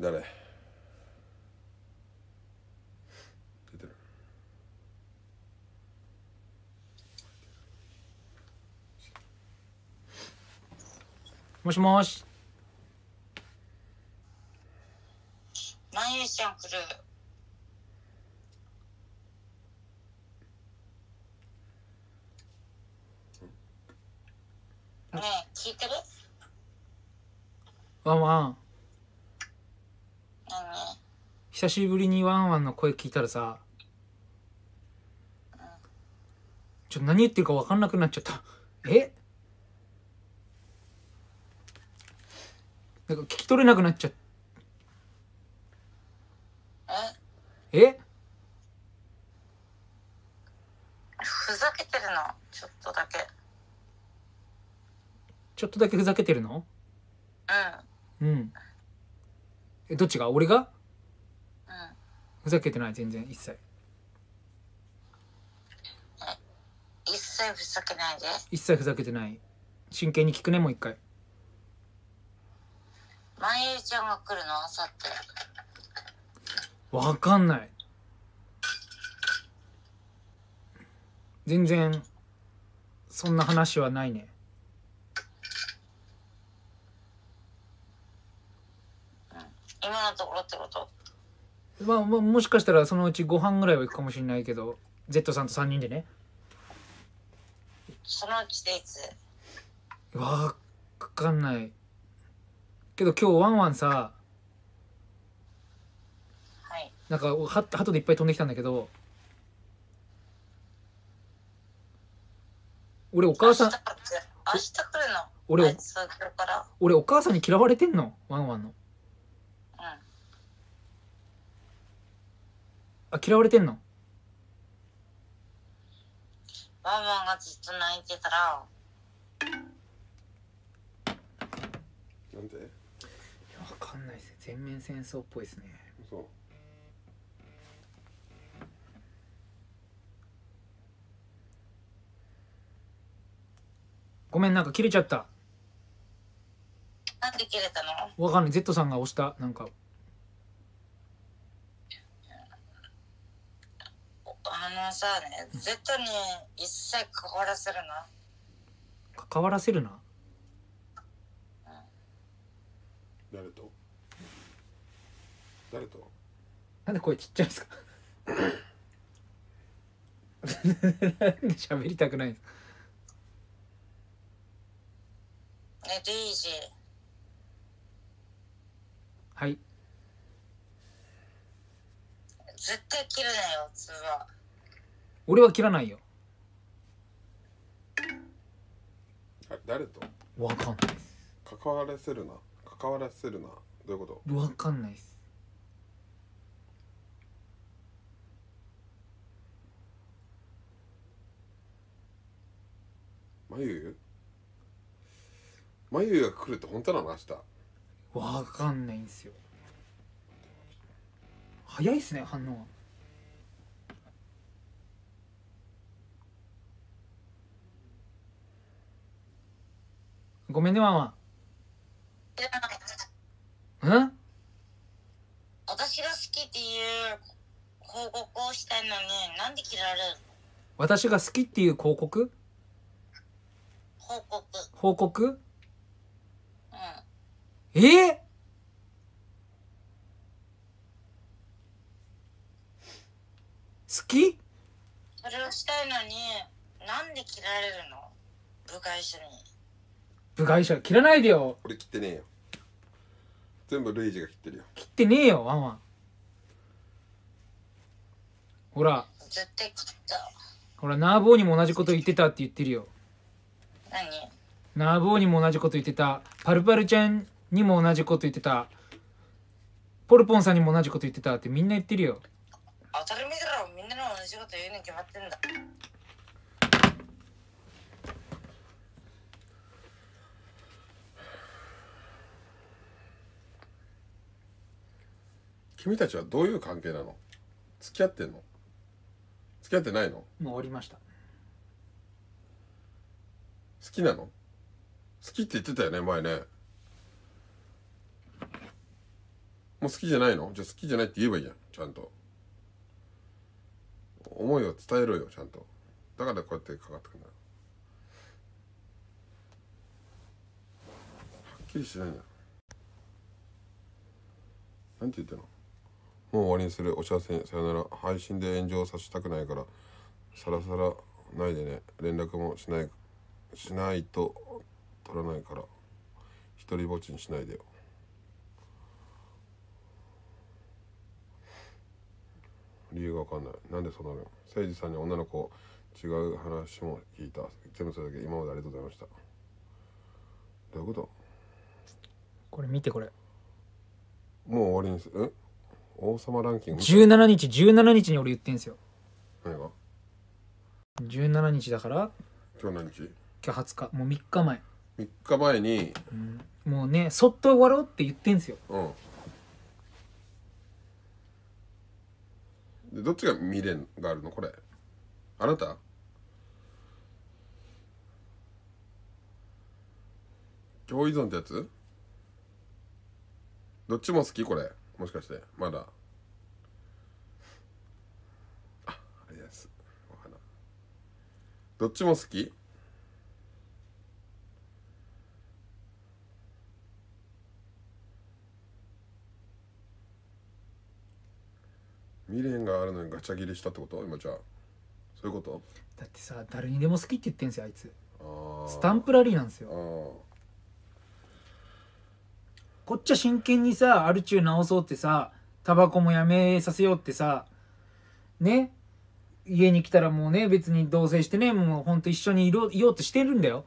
誰出てる？もしもし。まゆちゃん来る。ねえ聞いてる？ワンワン。久しぶりにワンワンの声聞いたらさ、何言ってるか分かんなくなっちゃった。なんか聞き取れなくなっちゃった。ふざけてるの？ちょっとだけ。ちょっとだけふざけてるの？うん。どっちが？俺が？ふざけてない、全然、一切。一切ふざけないで。一切ふざけてない。真剣に聞くね、もう一回。まゆちゃんが来るの？あさって。わかんない。全然そんな話はないね。今のところってこと？まあもしかしたらそのうちご飯ぐらいは行くかもしれないけど、Z さんと3人でね。そのうちでいつ？わかんない。けど今日ワンワンさ、なんか鳩でいっぱい飛んできたんだけど、俺お母さん、明日来るの？俺お母さんに嫌われてんの？ワンワンの。あ、嫌われてんの？ワンワンがずっと泣いてたら。なんで？いや、わかんないです。全面戦争っぽいですね。そう。ごめん、なんか切れちゃった。なんで切れたの？わかんない。Z さんが押した、なんか。さあね、Z に一切関わらせるな。関わらせるな。誰と？誰と？なんで声ちっちゃいんですか？なんで喋りたくないんですか？デイジー。はい。絶対切るなよ、通話。俺は切らないよ。誰と？わかんないです。関わらせるな。関わらせるな。どういうこと？わかんないです。まゆが来るって本当なの？明日。わかんないんですよ。早いっすね、反応は。ごめんね、ワンワン。うん？私が好きっていう広告をしたいのに、なんで嫌われるの？私が好きっていう広告？報告。報告？うん。好き？それをしたいのに、なんで嫌われるの？部外者に。部外者切らないでよ。俺切ってねえよ。全部ルイージが切ってるよ。切ってねえよ、ワンワン。ほら。絶対切った。ほら、ナーボーにも同じこと言ってたって言ってるよ。何？ナーボーにも同じこと言ってた。パルパルちゃんにも同じこと言ってた。ポルポンさんにも同じこと言ってたってみんな言ってるよ。当たり前だろ、みんなの同じこと言うに決まってんだ。君たちはどういう関係なの？付き合ってんの？付き合ってないの？もう終わりました。好きなの？好きって言ってたよね、前ね。もう好きじゃないの？じゃあ好きじゃないって言えばいいじゃん。ちゃんと思いを伝えろよ、ちゃんと。だからこうやってかかってくるんだ。はっきりしないんだ。なんて言ってんの？もう終わりにする。お幸せに。さよなら。配信で炎上させたくないからさらさらないでね。連絡もしないと取らないから一人ぼっちにしないでよ。理由がわかんない。なんでそうなるの？誠司さんに女の子違う話も聞いた。全部それだけ。今までありがとうございました。どういうこと？これ見て、これもう終わりにする。ん？王様ランキング17日に俺言ってんすよ。何が？17日だから今日何日？今日20日。もう3日前。3日前に、うん、もうね、そっと終わろうって言ってんすよ。うんで、どっちが未練があるの？これあなた？共依存ってやつ？どっちも好き？これもしかしてまだ。あ、あれです。お花。どっちも好き？未練があるのにガチャ切りしたってこと？今じゃあそういうこと？だってさ、誰にでも好きって言ってんすよ、あいつ。スタンプラリーなんですよ。こっちは真剣にさ、アル中直そうってさ、タバコもやめさせようってさね。家に来たらもうね、別に同棲してね、もうほんと一緒にいようとしてるんだよ。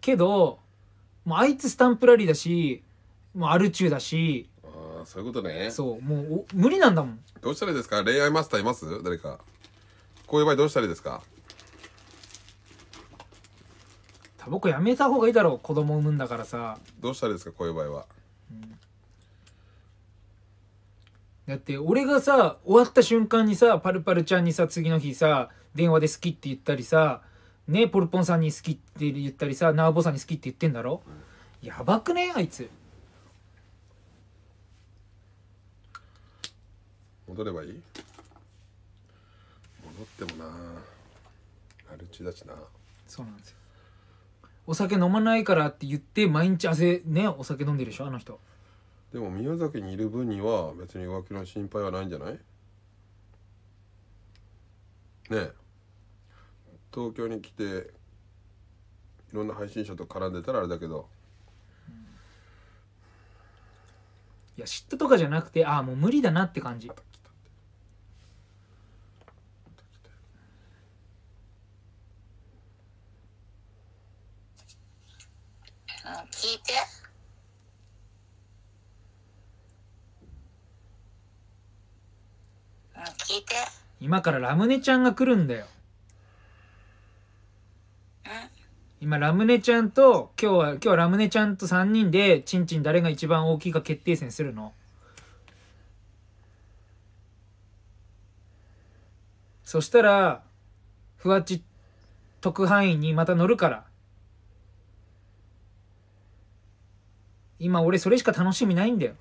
けどもうあいつスタンプラリーだし、もうアル中だし。そういうことね。そう、もう無理なんだもん。どうしたらいいですか？恋愛マスターいます？誰か。こういう場合どうしたらいいですか？タバコやめた方がいいだろう、子供産むんだからさ。どうしたらいいですか？こういう場合は、うん、だって俺がさ終わった瞬間にさ、パルパルちゃんにさ次の日さ電話で好きって言ったりさね、ポルポンさんに好きって言ったりさ、ナーボさんに好きって言ってんだろ、うん、やばくねあいつ。戻ればいい？戻ってもな、アルチだしな。そうなんですよ。お酒飲まないからって言って毎日汗ね、お酒飲んでるでしょあの人。でも宮崎にいる分には別に浮気の心配はないんじゃない？ねえ、東京に来ていろんな配信者と絡んでたらあれだけど、うん、いや嫉妬とかじゃなくて、ああもう無理だなって感じ。聞いて。聞いて。今からラムネちゃんが来るんだよ。今ラムネちゃんと今日はラムネちゃんと3人でチンチン誰が一番大きいか決定戦するの。そしたらふわっち特派員にまた乗るから。今俺それしか楽しみないんだよ。もう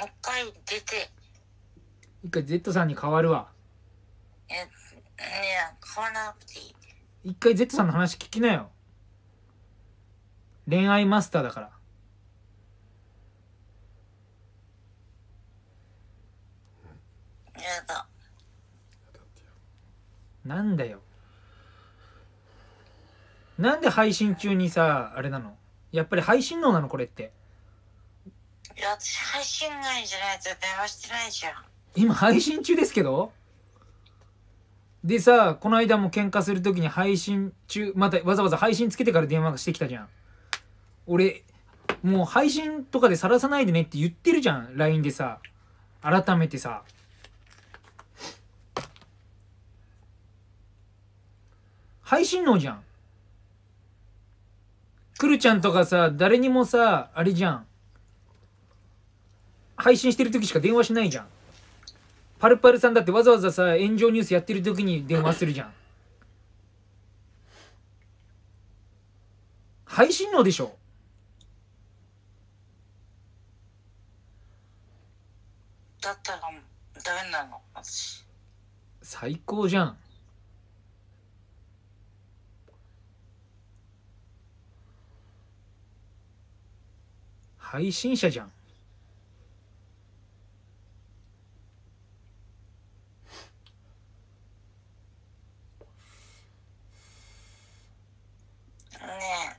一回出て。一回 Z さんに変わるわ。いや、変わらなくていい。一回 Z さんの話聞きなよ。恋愛マスターだから。やだ。なんだよ。なんで配信中にさあれなの？やっぱり配信能なのこれって。いや、私配信外じゃないと電話してないじゃん。今配信中ですけど。でさ、この間も喧嘩する時に配信中、またわざわざ配信つけてから電話してきたじゃん。俺もう配信とかで晒さないでねって言ってるじゃん LINE でさ。改めてさ、配信能じゃん。くるちゃんとかさ、誰にもさあれじゃん、配信してる時しか電話しないじゃん。パルパルさんだってわざわざさ炎上ニュースやってる時に電話するじゃん。配信のでしょ。だったらダメなの私。最高じゃん。配信者じゃん。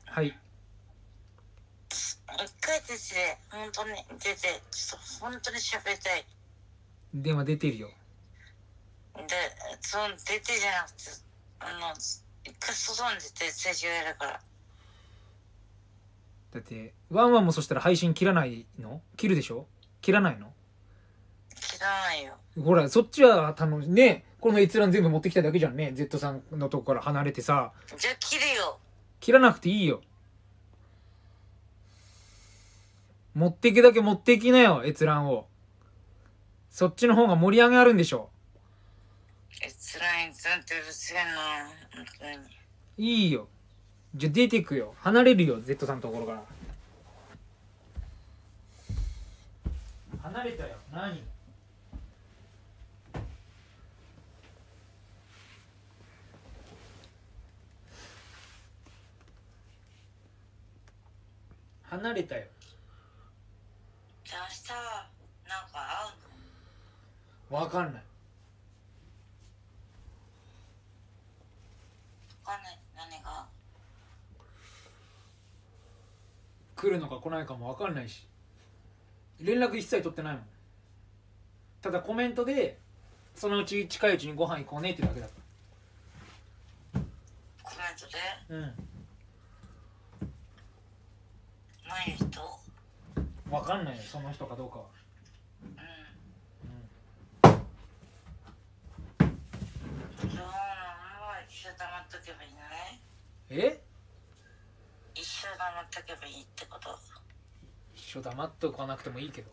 はい、1回出て本当に出てちょっと本当に喋りたい。電話出てるよ。でその出てじゃなくて一回外に出て最初やるから。だってワンワンもそしたら配信切らないの？切るでしょ？切らないの？切らないよ。ほらそっちは楽しいね。この閲覧全部持ってきただけじゃんね。 Z さんのとこから離れてさ。じゃあ切るよ。切らなくていいよ。持っていくだけ持っていきなよ、閲覧を。そっちの方が盛り上がるんでしょ。閲覧ってうるせえな本当に。いいよ。じゃあ出てくよ。離れるよ Z さんのところから。離れたよ。何？離れたよ。じゃあ明日はなんか会うの？わかんない。わかんない。何が来るのか来ないかもわかんないし、連絡一切取ってないもん。ただコメントでそのうち近いうちにご飯行こうねってだけだから。コメントで？うん。ない人？わかんないよ、その人かどうかは。うん。うん。そうなの、一生黙っとけばいいんじゃない？え？一生黙っとけばいいってこと？一生黙っとかなくてもいいけど。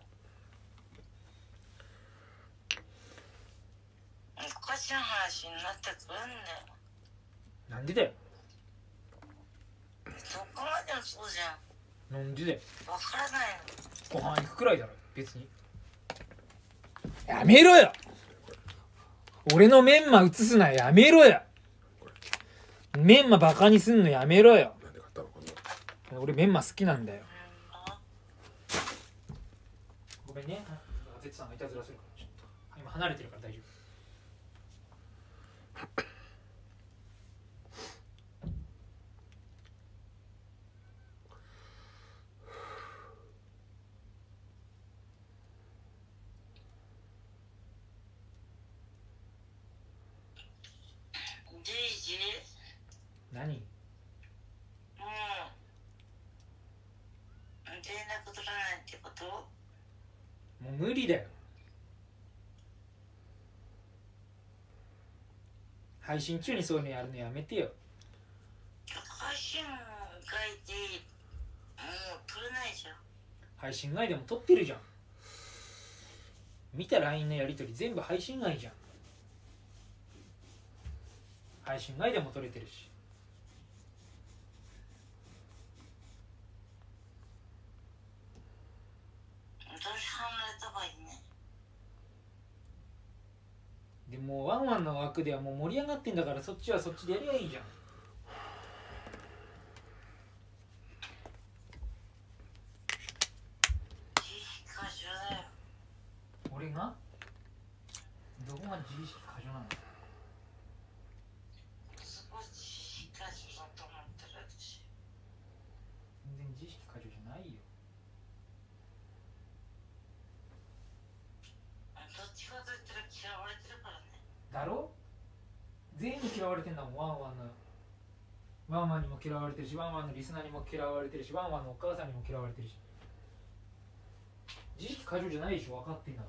おかしな話になってくるんだよ。なんでだよ。どこまでもそうじゃん。なんでだよ。わからないの。ご飯行くくらいだろ別に。やめろよ。俺のメンマ映すな。やめろよ。メンマバカにすんのやめろよ。なんで買ったのかな。俺メンマ好きなんだよ。ごめんね、ゼッツさんがいたずらするからちょっと今離れてるから大丈夫。何？もう連絡取らないってこと？もう無理だよ。配信中にそういうのやるのやめてよ。配信外でもう取れないじゃん。配信外でも取ってるじゃん。見た LINE のやり取り全部配信外じゃん。配信外でも取れてるし。でもワンワンの枠ではもう盛り上がってんだから、そっちはそっちでやりゃいいじゃん。俺がどこが自意識過剰なの？そこ自意識過剰だと思ってるし。全然自意識過剰じゃないよ。どっちかと言ったら嫌われてるからね。だろ？全員に嫌われてんだもん。ワンワンにも嫌われてるし、ワンワンのリスナーにも嫌われてるし、ワンワンのお母さんにも嫌われてるし。自意識過剰じゃないでしょ、分かってんだか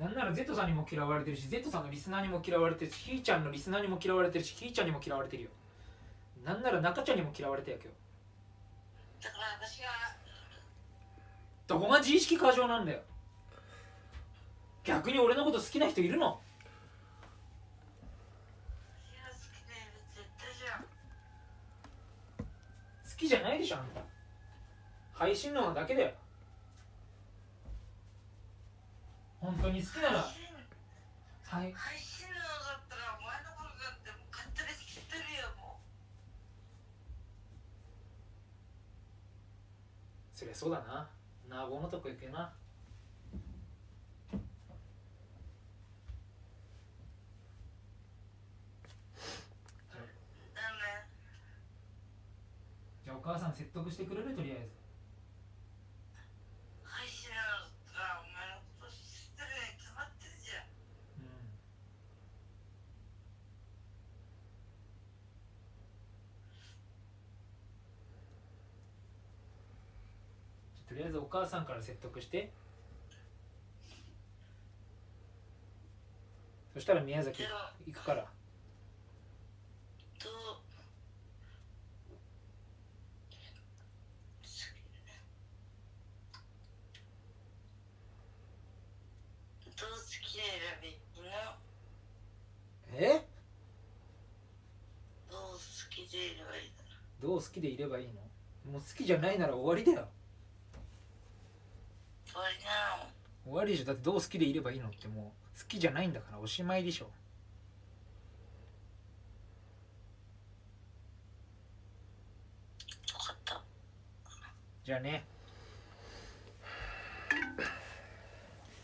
ら。なんなら Z さんにも嫌われてるし、 Z さんのリスナーにも嫌われてるし、ひーちゃんのリスナーにも嫌われてるし、ひーちゃんにも嫌われてるよ。なんなら中ちゃんにも嫌われたよ今日。だから私がどこが自意識過剰なんだよ。逆に俺のこと好きな人いるの？好きじゃないでしょあんた。配信のだけだよ。本当に好きならはい。配信のだったらお前のことだってもう勝手に知ってるよもう。そりゃそうだな。なごのとこ行けな。お母さん説得してくれるとりあえず。配信なのかお前のこと知ってるね決まってるじゃん。うん。とりあえずお母さんから説得して。そしたら宮崎行くから。どう好きでいればいいの？もう好きじゃないなら終わりだよ。終わりじゃん。だってどう好きでいればいいのってもう好きじゃないんだからおしまいでしょ。分かった。じゃあね。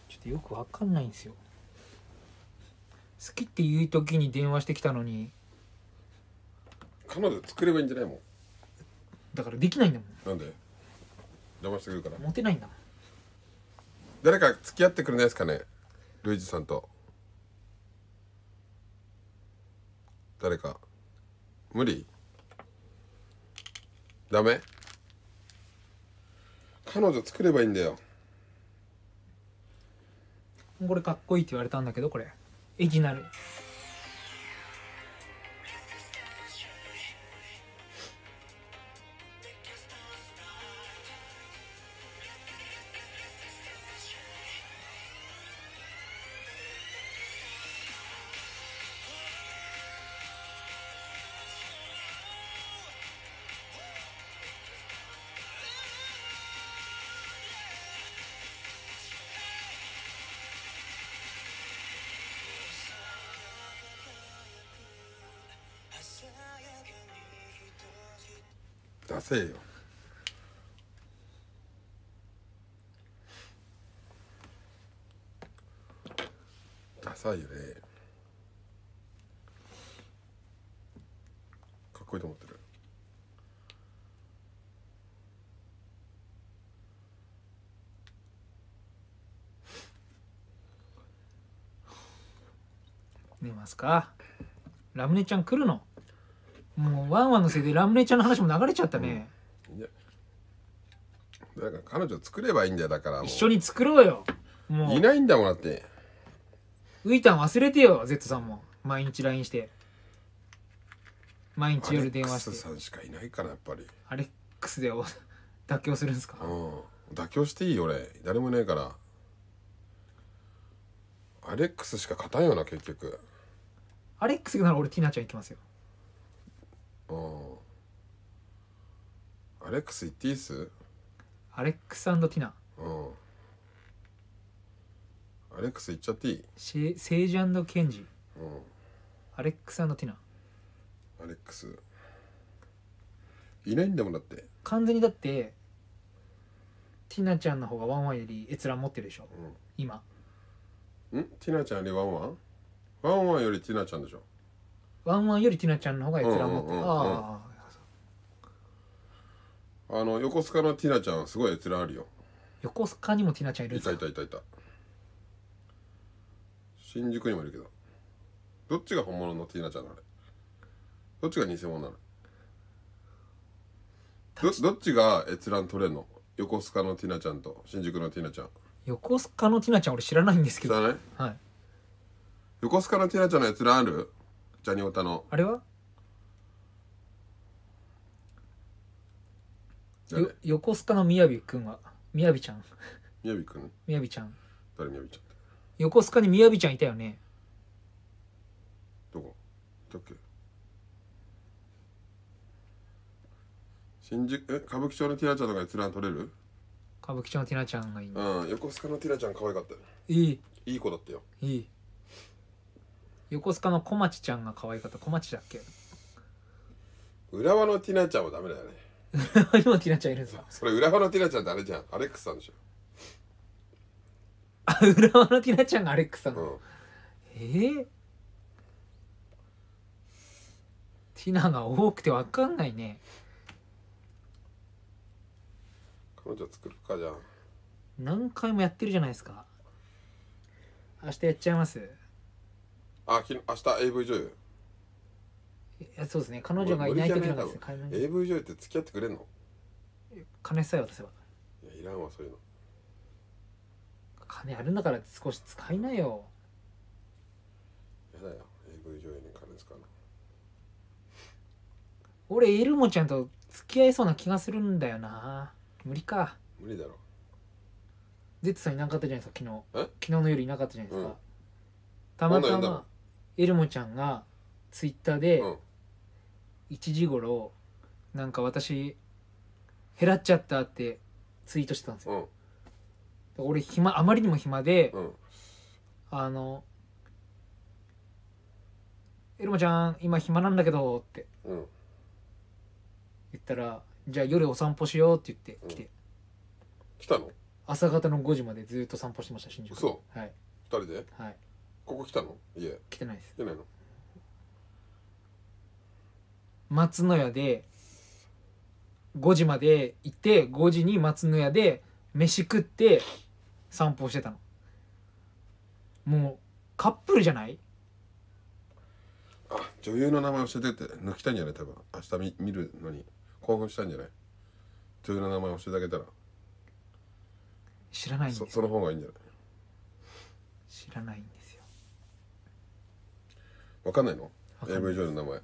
ちょっとよく分かんないんですよ。好きっていう時に電話してきたのに。彼女作ればいいんじゃないもん。だからできないんだもん。なんで邪魔してくるから。モテないんだもん。誰か付き合ってくれないですかね、ルイジさんと。誰か無理？ダメ？彼女作ればいいんだよ。これかっこいいって言われたんだけど、これエジナル出せよ。ダサいよね。かっこいいと思ってる。寝ますか。ラムネちゃん来るの？もうワンワンのせいでラムネちゃんの話も流れちゃったね。いやだから彼女作ればいいんだよ。だからもう一緒に作ろうよ。もういないんだもん。だってウイタン忘れてよ。 Z さんも毎日 LINE して毎日夜電話して。アレックスさんしかいないからやっぱり。アレックスで妥協するんですか？うん、妥協していいよ。俺誰もいないからアレックスしか勝たんよな結局。アレックスなら俺ティナちゃん行きますよ。アレックス行っていいっす？アレックス&ティナ。アレックス行っちゃっていい？セイジ&ケンジ。アレックス&ティナ。アレックスいないんだもん。だって完全にだってティナちゃんの方がワンワンより閲覧持ってるでしょ、今。ティナちゃんよりワンワン？ワンワンよりティナちゃんでしょ。ワンワンよりティナちゃんの方が閲覧持ってる。横須賀のティナちゃんすごい閲覧あるよ。横須賀にもティナちゃんいるんですか？いたいたいた。新宿にもいるけど、どっちが本物のティナちゃんなの？あれどっちが偽物なの？どっちが閲覧取れんの？横須賀のティナちゃんと新宿のティナちゃん。横須賀のティナちゃん俺知らないんですけど。知らない？はい。横須賀のティナちゃんの閲覧ある？ジャニオタのあれは横須賀のみやびくんはみやびちゃん。みやびくん。みやびちゃん。誰みやびちゃん。横須賀にみやびちゃんいたよね。どこ？だっけ？新宿、歌舞伎町のティナちゃんとかでツラン取れる？歌舞伎町のティナちゃんがいい。うん、横須賀のティナちゃん可愛かったよ。いい子だったよ。いい。横須賀の小町ちゃんが可愛かった。小町だっけ？浦和のティナちゃんはダメだよね。浦和にもティナちゃんいるんですか？それ浦和のティナちゃんってあれじゃん、アレックスさんでしょ。あ、浦和のティナちゃんがアレックスさん。ティナが多くてわかんないね。彼女作るかじゃん。何回もやってるじゃないですか。明日やっちゃいます。明日 AV 女優。いや、そうですね、彼女がいない時なんですね。 AV 女優って付き合ってくれんの？金さえ渡せば。いや、いらんわそういうの。金あるんだから少し使いなよ。やだよ AV 女優に金使うの。俺エルモちゃんと付き合いそうな気がするんだよな。無理か。無理だろ。ゼットさんいなかったじゃないですか昨日。昨日の夜いなかったじゃないですか。たまたまエルモちゃんがツイッターで1時頃なんか私減らっちゃったってツイートしてたんですよ。俺あまりにも暇で、エルモちゃん今暇なんだけどって言ったら、じゃあ夜お散歩しようって言って来て。来たの？朝方の5時までずっと散歩してました、新宿。そう。はい、2人で。はい。ここ来たの？いえ、来てないです。来てないの？松の屋で5時まで行って、5時に松の屋で飯食って散歩してたの。もうカップルじゃない？あ、女優の名前教えてって抜きたいんじゃない？多分明日見るのに興奮したんじゃない？女優の名前教えてあげたら。知らないんですよ。その方がいいんじゃない？知らないんですよ。わかんないの？AV 女優の名前。